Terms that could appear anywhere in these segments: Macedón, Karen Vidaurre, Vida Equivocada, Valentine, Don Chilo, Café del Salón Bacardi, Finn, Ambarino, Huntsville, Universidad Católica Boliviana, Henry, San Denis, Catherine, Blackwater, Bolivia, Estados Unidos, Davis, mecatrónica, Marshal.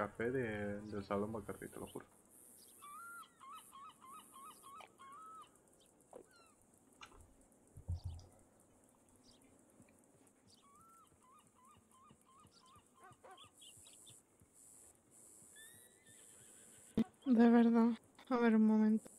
Café del Salón Bacardi, te lo juro. De verdad. A ver, un momento.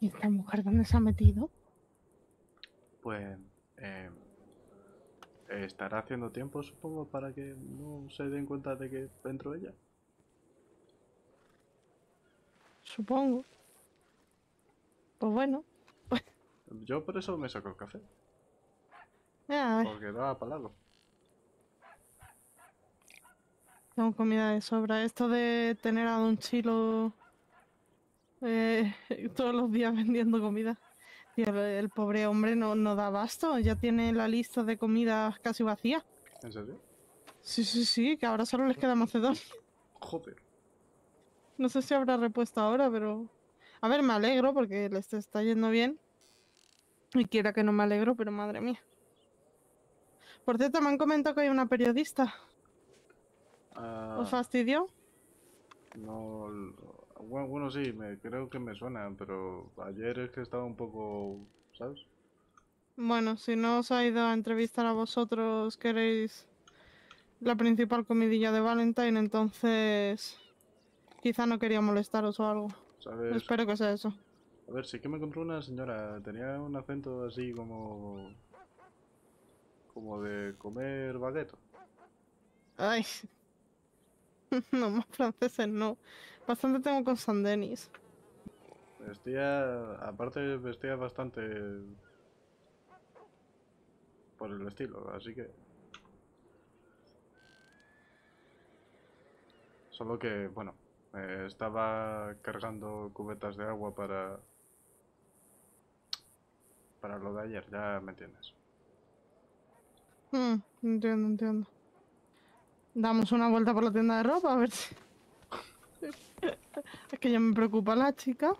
¿Y esta mujer dónde se ha metido? Pues estará haciendo tiempo, supongo, para que no se den cuenta de que entró ella. Supongo. Pues bueno. Yo por eso me saco el café. Porque daba para largo. Tengo comida de sobra. Esto de tener a Don Chilo... todos los días vendiendo comida. Y el pobre hombre no da abasto. Ya tiene la lista de comidas casi vacía. ¿En serio? Sí, sí, sí, que ahora solo les queda Macedón. Joder. No sé si habrá repuesto ahora, pero... A ver, me alegro porque les está yendo bien. Y quiera que no me alegro, pero madre mía. Por cierto, me han comentado que hay una periodista. ¿Os fastidió? No... Bueno, sí, creo que me suena, pero ayer es que estaba un poco... ¿sabes? Bueno, si no os ha ido a entrevistar a vosotros, queréis la principal comidilla de Valentine, entonces quizá no quería molestaros o algo. ¿Sabes? Espero que sea eso. A ver, sí que me encontró una señora, tenía un acento así como... como de comer baguette. Ay... No, más franceses no. Bastante tengo con San Denis. Aparte vestía bastante... por el estilo, así que... Solo que, bueno, estaba cargando cubetas de agua para... para lo de ayer, ya me entiendes. Entiendo, entiendo. Damos una vuelta por la tienda de ropa, a ver si... Es que ya me preocupa la chica.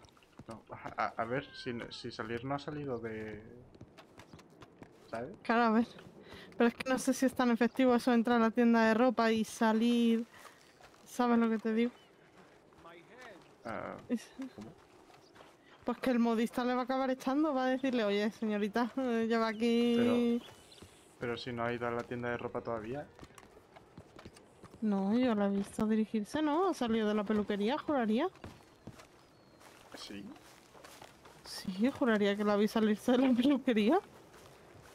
No, a ver, si salir no ha salido de... ¿sabes? Claro, a ver. Pero es que no sé si es tan efectivo eso, entrar a la tienda de ropa y salir... ¿Sabes lo que te digo? ¿Cómo? Pues que el modista le va a acabar echando, va a decirle, oye, señorita, lleva aquí... Pero si no ha ido a la tienda de ropa todavía... No, yo la he visto dirigirse, ¿no? Ha salido de la peluquería, juraría. ¿Sí? Sí, juraría que la vi salirse de la peluquería.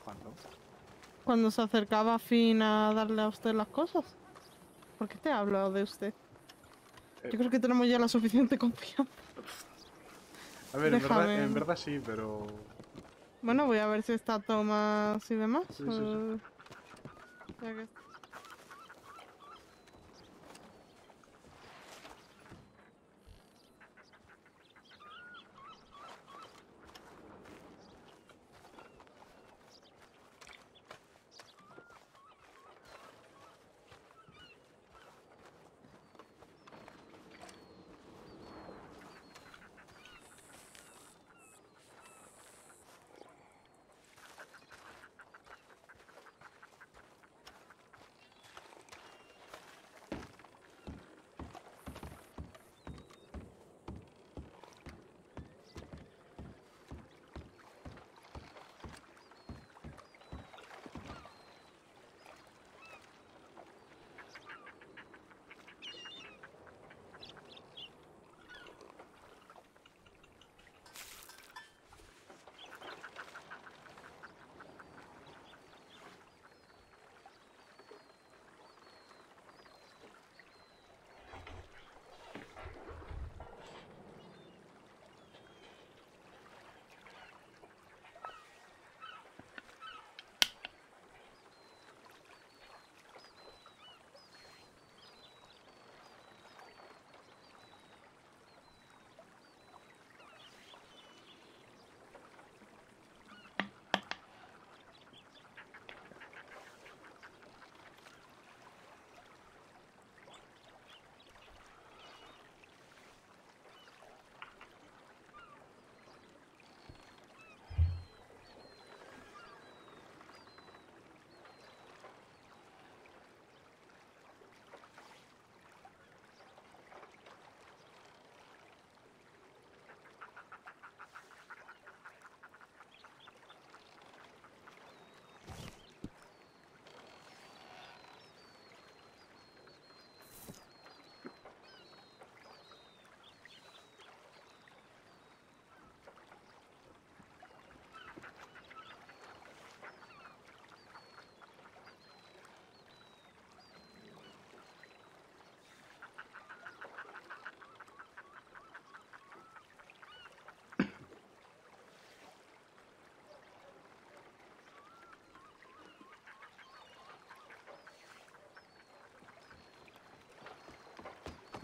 ¿Cuándo? Cuando se acercaba a Finn a darle a usted las cosas. ¿Por qué te hablo de usted? Yo creo que tenemos ya la suficiente confianza. A ver, en verdad sí, pero... Bueno, voy a ver si está Tomás y demás. Sí, sí, sí. Ya que...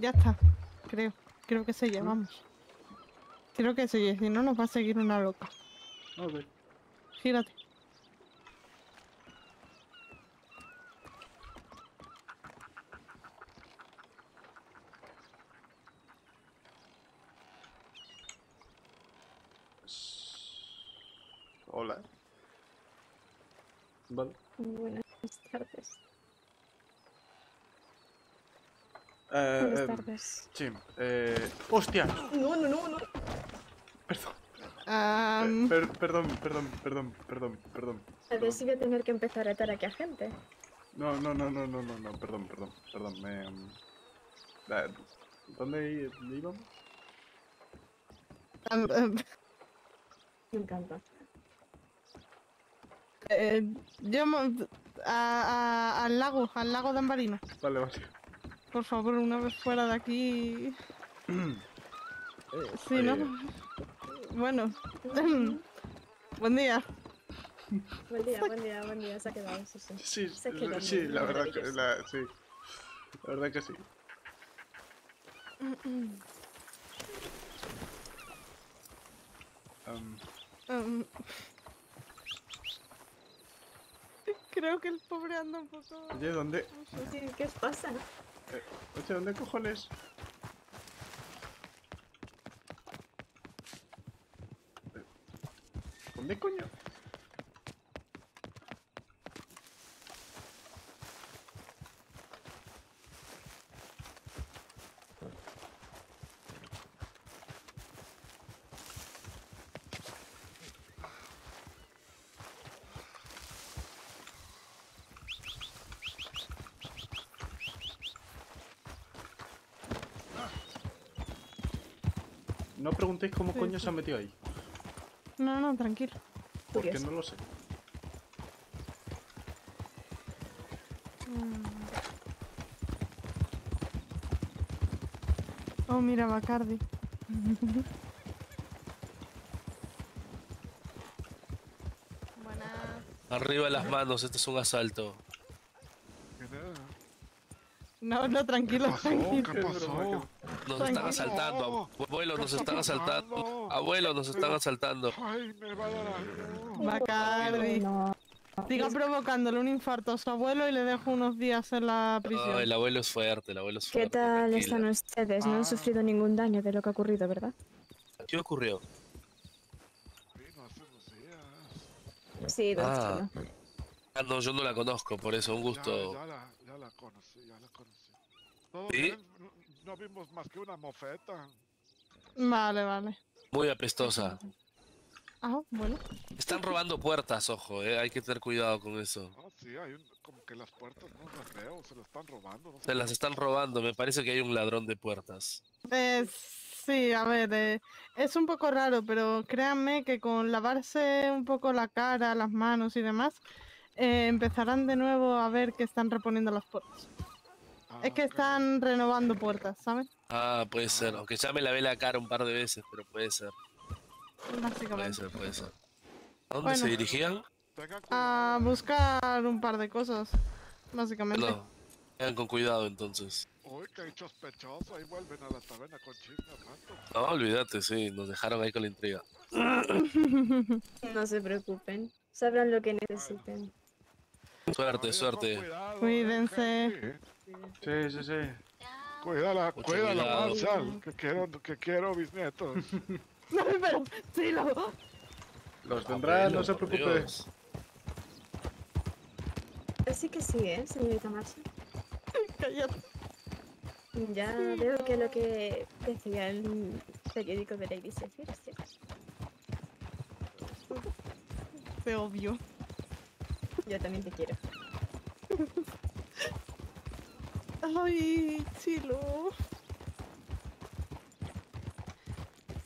Ya está, creo que se ya, vamos. Creo que se ya, si no nos va a seguir una loca. A ver. Gírate. Hola. Vale. Buenas tardes. Buenas tardes. Sí. ¡Hostia! No. Perdón. Perdón. A ver si voy a tener que empezar a atar aquí a gente. No, perdón. ¿Dónde íbamos? Me encanta. Yo al lago de Ambarino. Vale. Por favor, una vez fuera de aquí. Sí, ¿no? Bueno. Buen día. Se ha quedado, eso sí. Sí, la verdad que sí. Creo que el pobre anda un poco... Oye, ¿dónde? ¿Qué pasa? Oye, ¿dónde cojones? ¿Dónde coño? No preguntéis cómo coño se ha metido ahí. No, tranquilo. Porque no lo sé. Oh, mira, Bacardi. Buenas. Arriba las manos, esto es un asalto. No, tranquilo. ¿Qué pasó? Nos están asaltando, abuelo. Ay, me va a dar algo. Bacardi. Siga provocándole un infarto a su abuelo y le dejo unos días en la prisión. No, el abuelo es fuerte. ¿Qué tal están ustedes? No han sufrido ningún daño de lo que ha ocurrido, ¿verdad? ¿Qué ocurrió? Sí, Don Chilo. No, yo no la conozco, por eso, un gusto. Ya la conocí. ¿Sí? No vimos más que una mofeta. Vale. Muy apestosa. Ah, bueno. Están robando puertas, ojo, hay que tener cuidado con eso. Sí, hay como que las puertas no las veo, se las están robando. Se las están robando, me parece que hay un ladrón de puertas. Sí, a ver, es un poco raro, pero créanme que con lavarse un poco la cara, las manos y demás, empezarán de nuevo a ver que están reponiendo las puertas. Es que están renovando puertas, ¿sabes? Ah, puede ser. Aunque ya me lavé la cara un par de veces, pero puede ser. Básicamente. Puede ser. ¿A dónde se dirigían? A buscar un par de cosas, básicamente. No, vayan con cuidado, entonces. Uy, que hay sospechosos, ahí vuelven a la taberna con chismes, ¿no? No, olvídate, sí, nos dejaron ahí con la intriga. No se preocupen, sabrán lo que necesiten. Suerte. Cuídense. Sí. Cuídala, Marshal, que quiero mis nietos. No, pero sí, los tendrá, no se preocupe. Así que sí, señorita Marshal. Cállate. Ya veo que lo que decía el periódico de Davis es cierto. Fue obvio. Yo también te quiero. Ay, Chilo.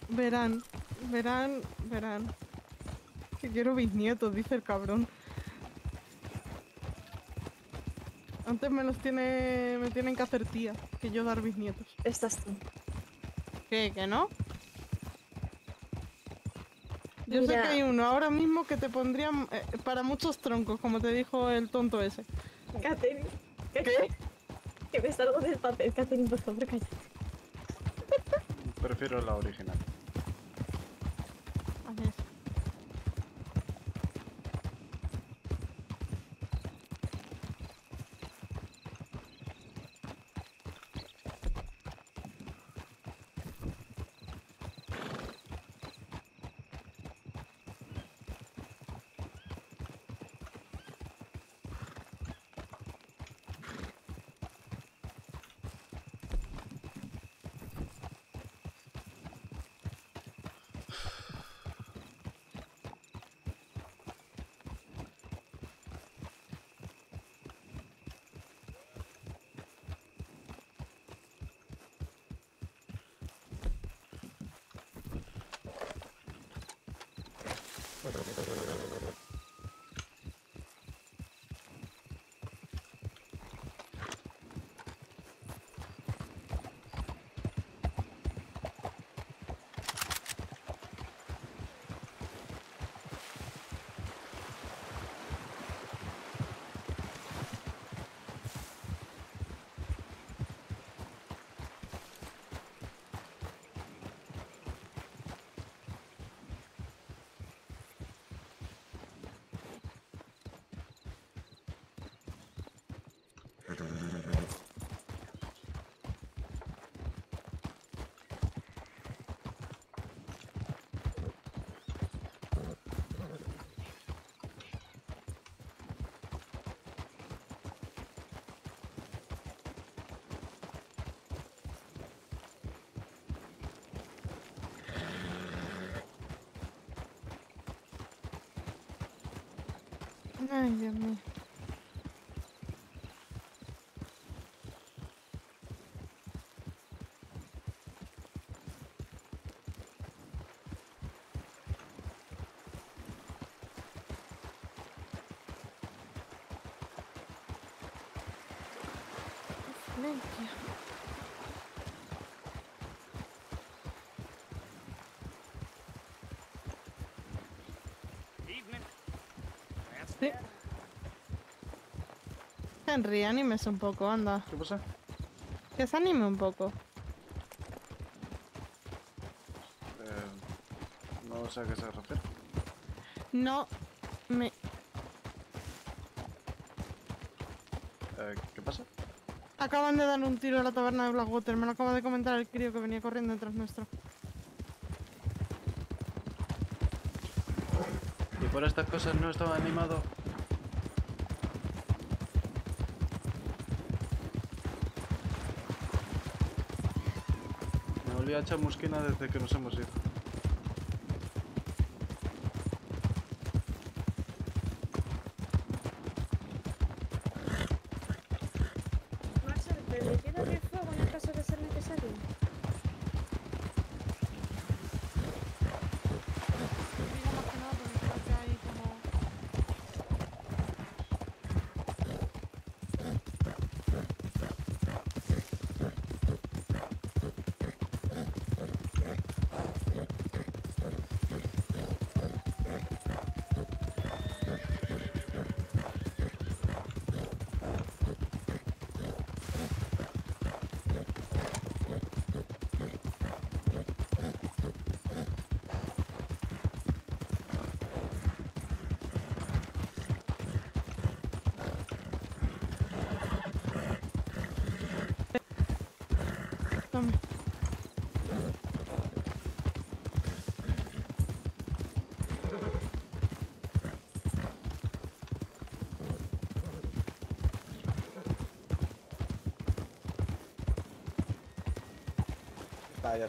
Verán. Que quiero bisnietos, dice el cabrón. Antes me tienen que hacer tía, que yo dar bisnietos. Estás tú. ¿Qué? ¿Que no? Yo sé que hay uno ahora mismo que te pondría para muchos troncos, como te dijo el tonto ese. Catherine. ¿Qué? Que me salgo del papel, Catherine, por favor, cállate. prefiero la original. Ajá. Ay, Dios mío. Sí. Henry, anímese un poco, anda. ¿Qué pasa? Que se anime un poco. No sé a qué se refiere. No me... ¿qué pasa? Acaban de dar un tiro a la taberna de Blackwater. Me lo acaba de comentar el crío que venía corriendo detrás nuestro. Y por estas cosas no estaba animado. Me volví a chamusquina desde que nos hemos ido. Marshal, ¿pero le queda de fuego en el caso de ser necesario?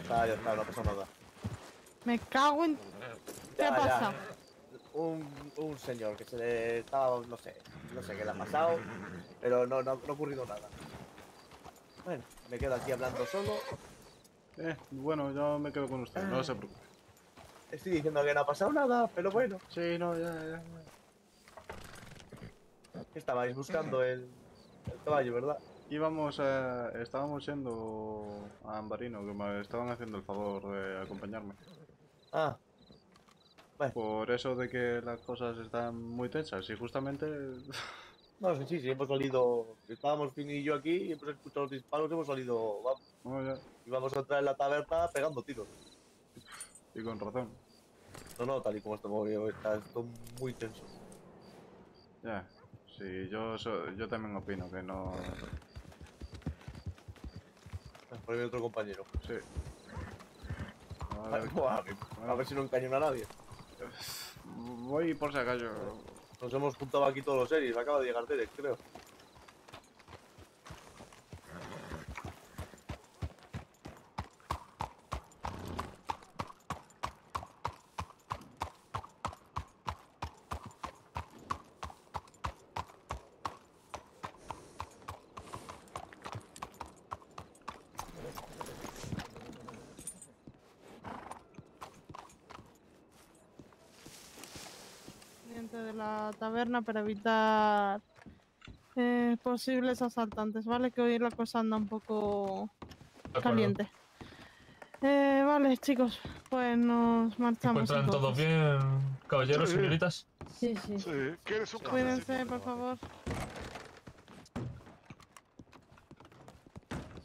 Ya está, no pasa nada. Me cago en... ¿Qué ha pasado? Un señor que se le estaba... No sé qué le ha pasado, pero no ha ocurrido nada. Bueno, me quedo aquí hablando solo. Bueno, yo me quedo con usted, no se preocupe. Estoy diciendo que no ha pasado nada, pero bueno. Sí, no, ya. Estabais buscando el caballo, ¿verdad? Estábamos yendo a Ambarino, que me estaban haciendo el favor de acompañarme. Ah. Bueno. Por eso de que las cosas están muy tensas y justamente... No, sí, hemos salido... Estábamos Finn y yo aquí y hemos escuchado los disparos y hemos salido... Vamos. Oh, ya. Y vamos a entrar en la taberna pegando tiros. Y con razón. No, no, tal y como está movido, está esto muy tenso. Ya, sí, yo también opino que no... Por ahí hay otro compañero. Sí. Vale. A ver si no encañona a nadie. Voy por si acaso. Nos hemos juntado aquí todos los series, acaba de llegar Derek, creo. De la taberna para evitar posibles asaltantes, ¿vale? Que hoy la cosa anda un poco caliente. Vale, chicos, pues nos marchamos. ¿Se encuentran todos bien, caballeros, señoritas? Sí, sí. Cuídense, por favor.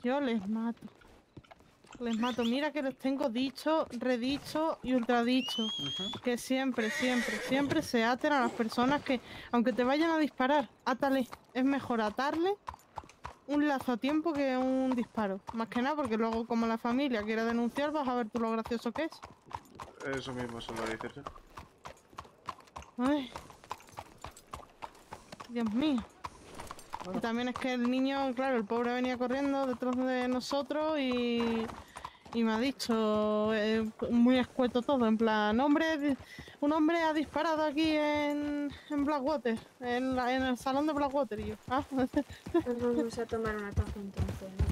Yo les mato. Les mato, mira que les tengo dicho, redicho y ultradicho. Que siempre se aten a las personas que, aunque te vayan a disparar, átale. Es mejor atarle un lazo a tiempo que un disparo. Más que nada porque luego, como la familia quiera denunciar, vas a ver tú lo gracioso que es. Eso mismo, se lo dices, ¿eh? Ay. Dios mío. Y también es que el niño, claro, el pobre venía corriendo detrás de nosotros y me ha dicho, muy escueto todo, en plan, un hombre ha disparado aquí en Blackwater, en el salón de Blackwater. Y yo, ah. Vamos a tomar una taza entonces, ¿no?